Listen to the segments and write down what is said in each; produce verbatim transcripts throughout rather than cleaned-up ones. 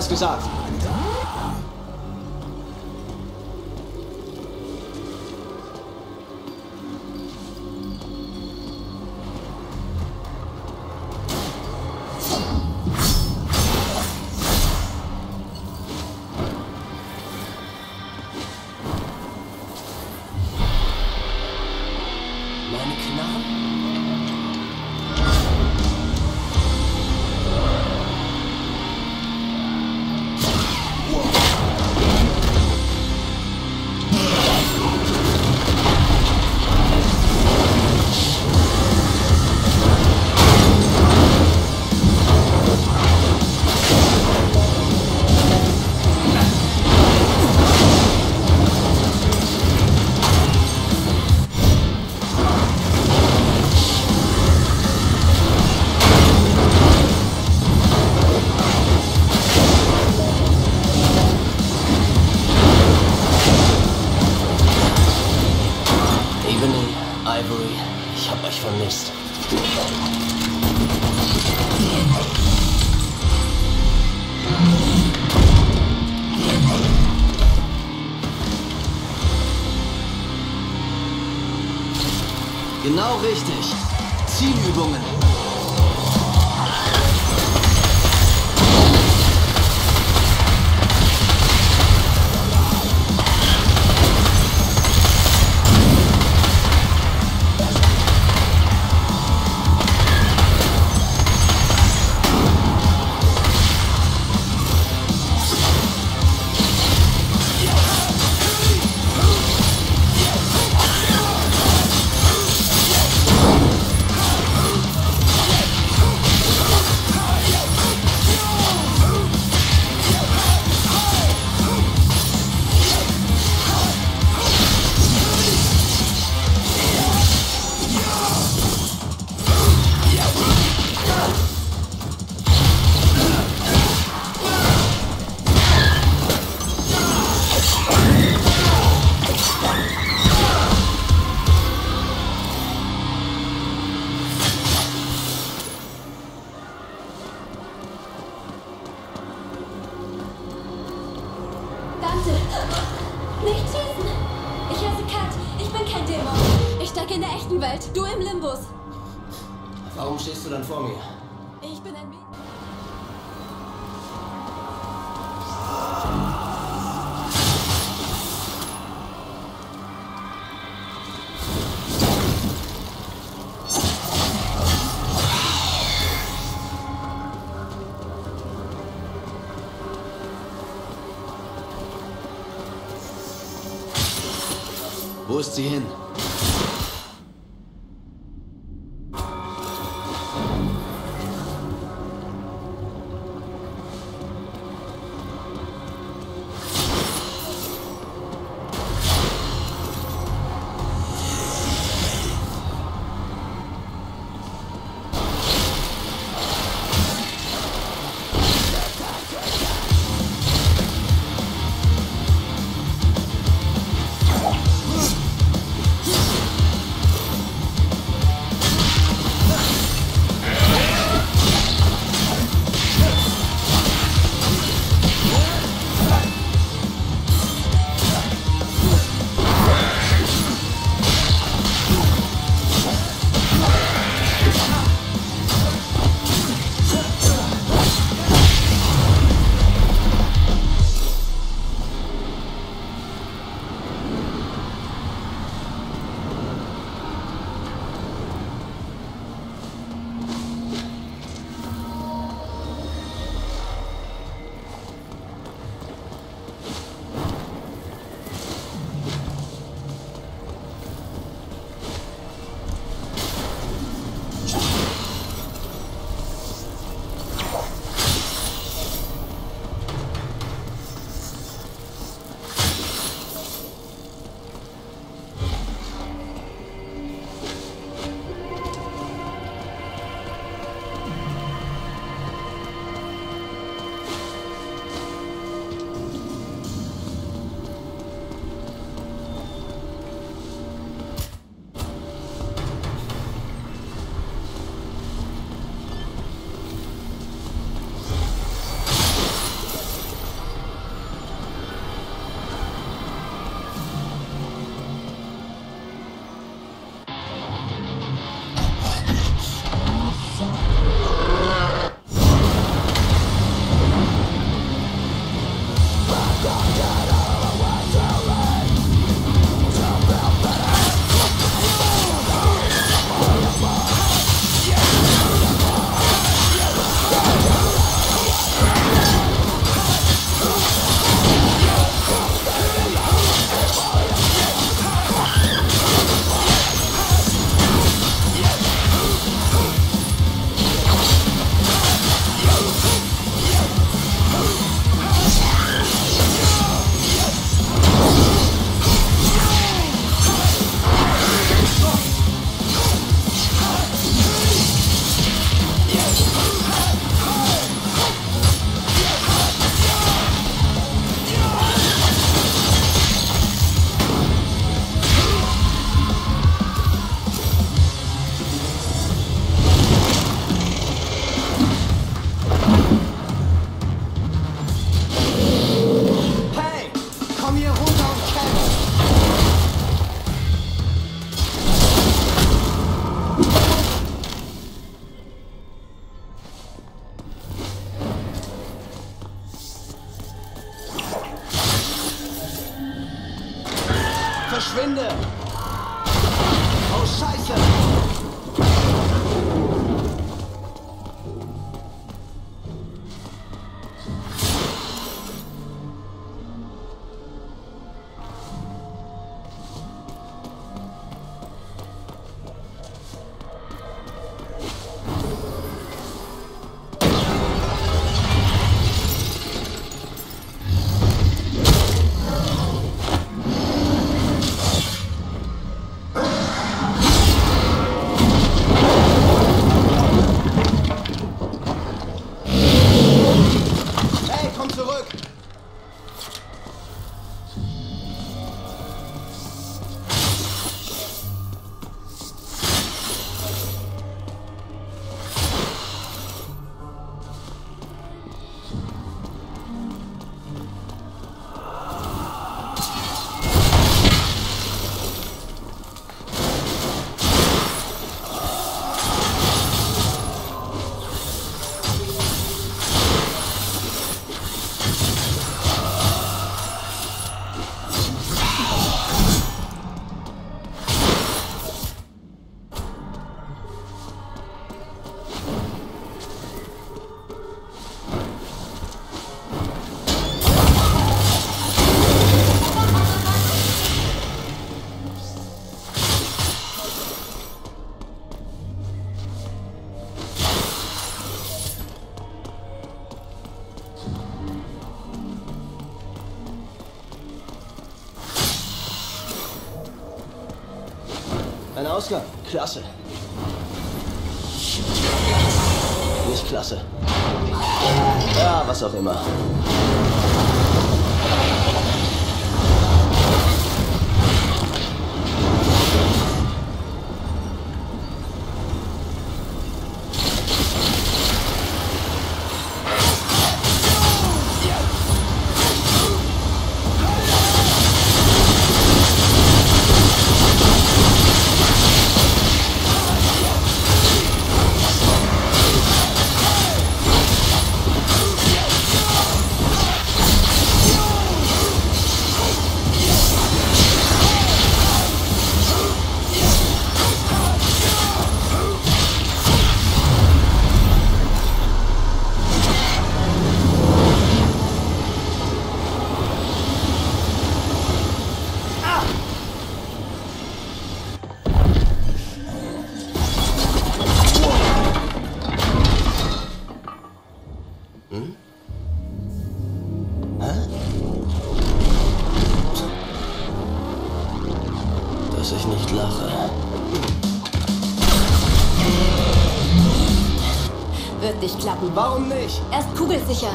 das gesagt. Genau richtig. Zielübungen. Wo ist sie hin? Verschwinde! Oh Scheiße! Ein Ausgang. Klasse. Nicht klasse. Ja, was auch immer. Dass ich nicht lache. Wird nicht klappen. Warum nicht? Er ist kugelsicher.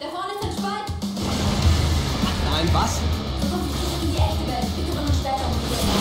Da vorne ist ein Spalt. Ein was? Das ist die echte Welt. Wir kümmern uns später um die Welt.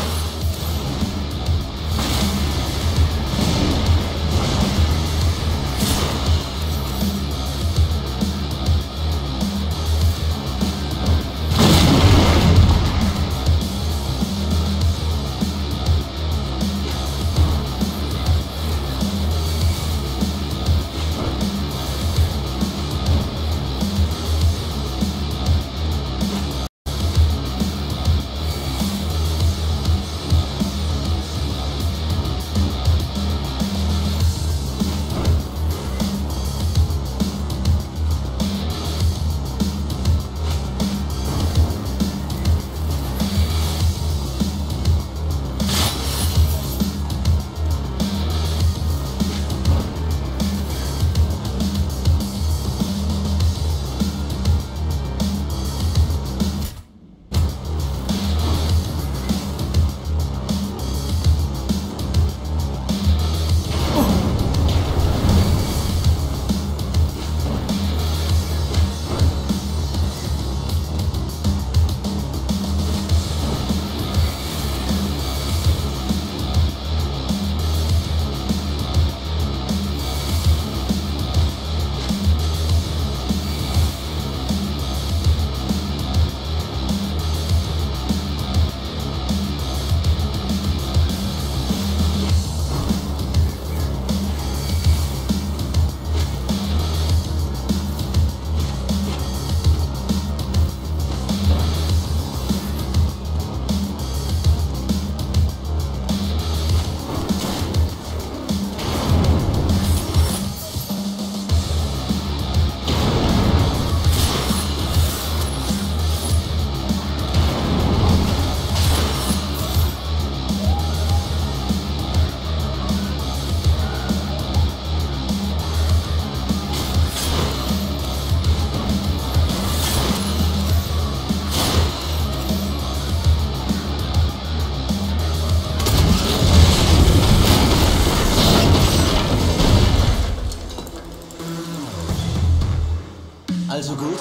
Also gut,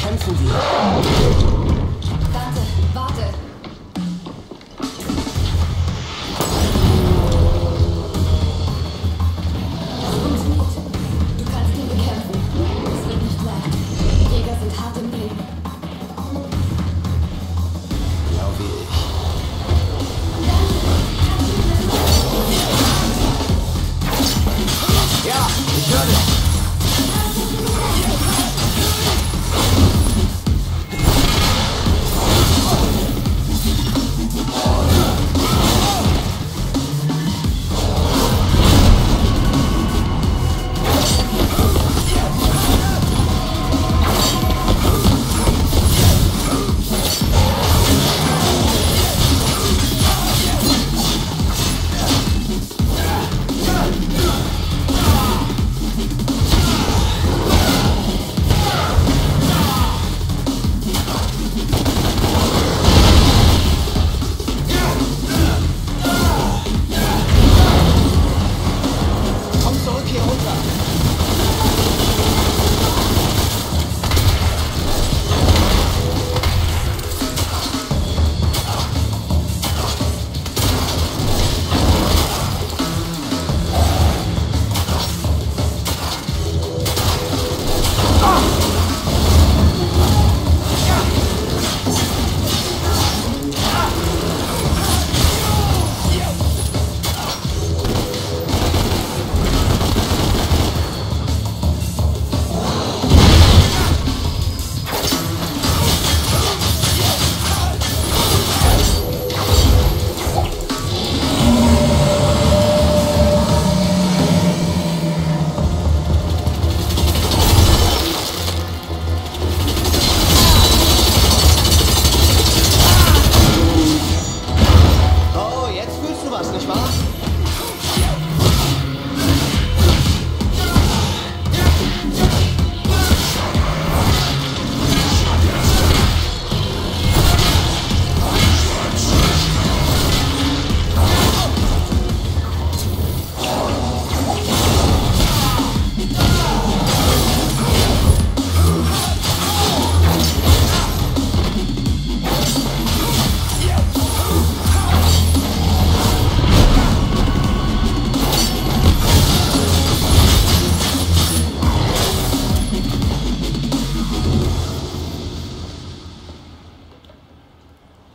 kämpfen wir. Dante, warte. Das funktioniert. Du kannst ihn bekämpfen. Es wird nicht leicht. Die Jäger sind hart im Leben. Glaube ich. Ja, ich höre dich.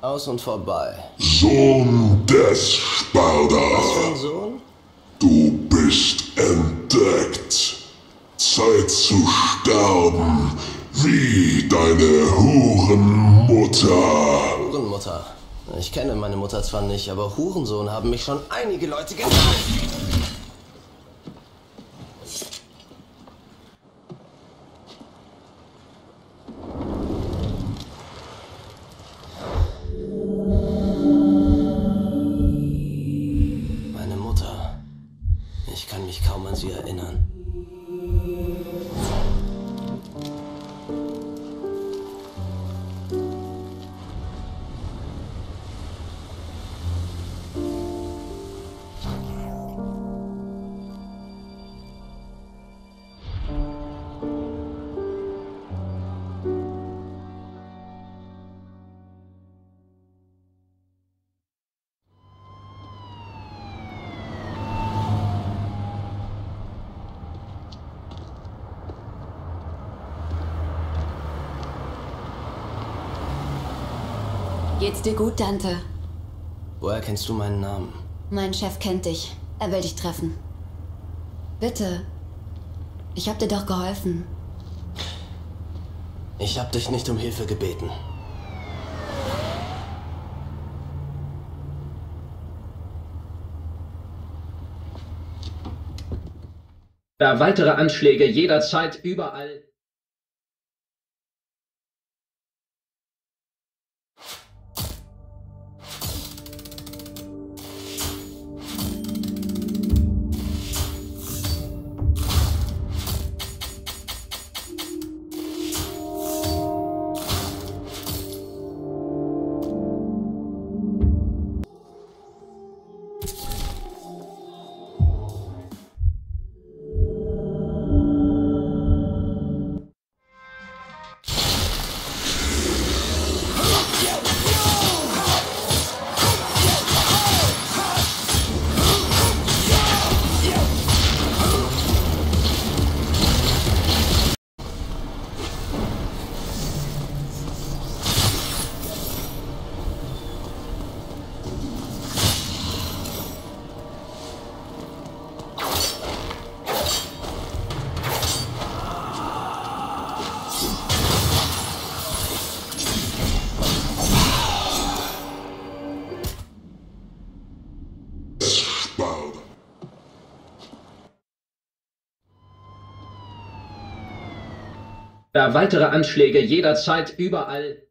Aus und vorbei. Sohn des Sparda. Was für ein Sohn? Du bist entdeckt. Zeit zu sterben, wie deine Hurenmutter. Hurenmutter? Ich kenne meine Mutter zwar nicht, aber Hurensohn haben mich schon einige Leute genannt. Geht's dir gut, Dante? Woher kennst du meinen Namen? Mein Chef kennt dich. Er will dich treffen. Bitte. Ich hab dir doch geholfen. Ich hab dich nicht um Hilfe gebeten. Da weitere Anschläge jederzeit überall... da weitere Anschläge jederzeit überall